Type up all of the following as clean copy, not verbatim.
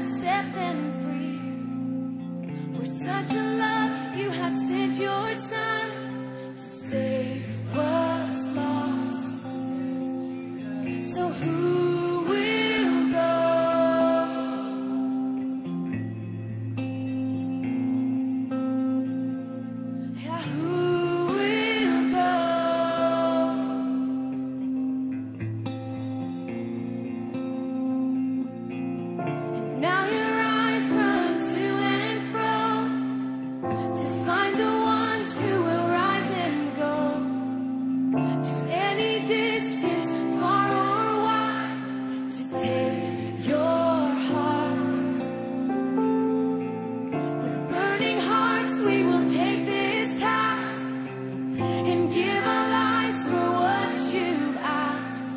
to set them free. For such a love you have sent your Son to save what's lost. So who will go? Yeah, who will go? And now your eyes run to and fro to find the ones who will rise and go to any distance, far away, to take your heart. With burning hearts we will take this task and give our lives for what you've asked.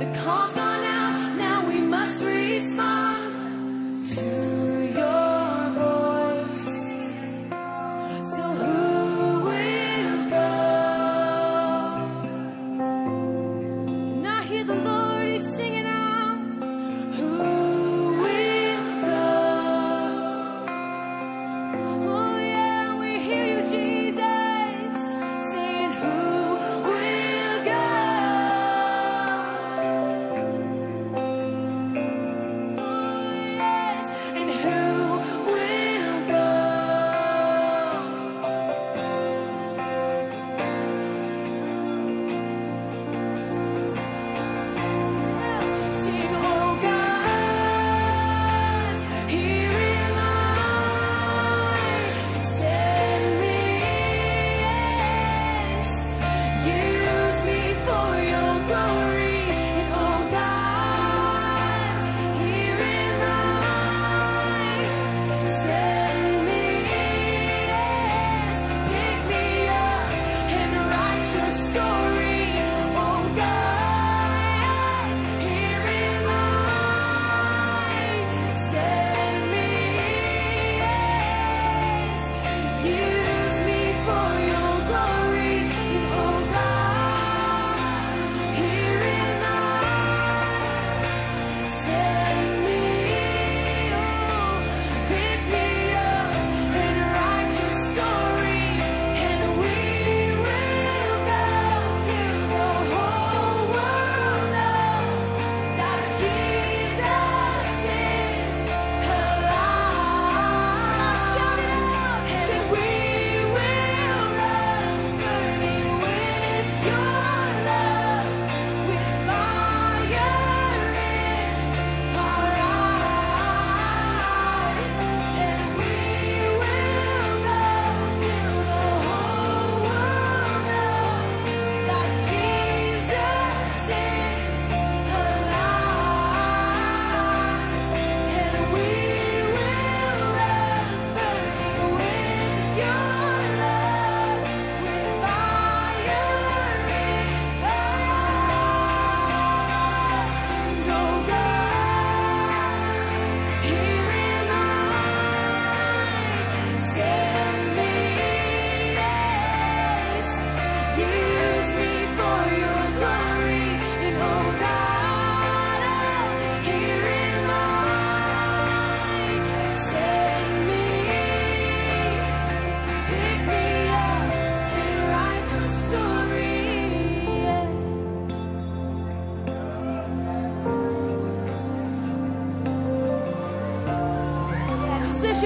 The call's gone out, now we must respond to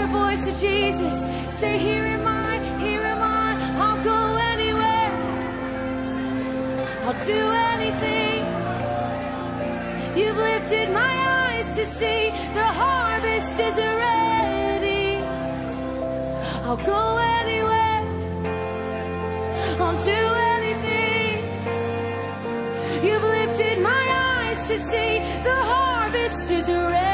your voice to Jesus. Say, here am I, I'll go anywhere, I'll do anything. You've lifted my eyes to see the harvest is ready. I'll go anywhere, I'll do anything. You've lifted my eyes to see the harvest is ready.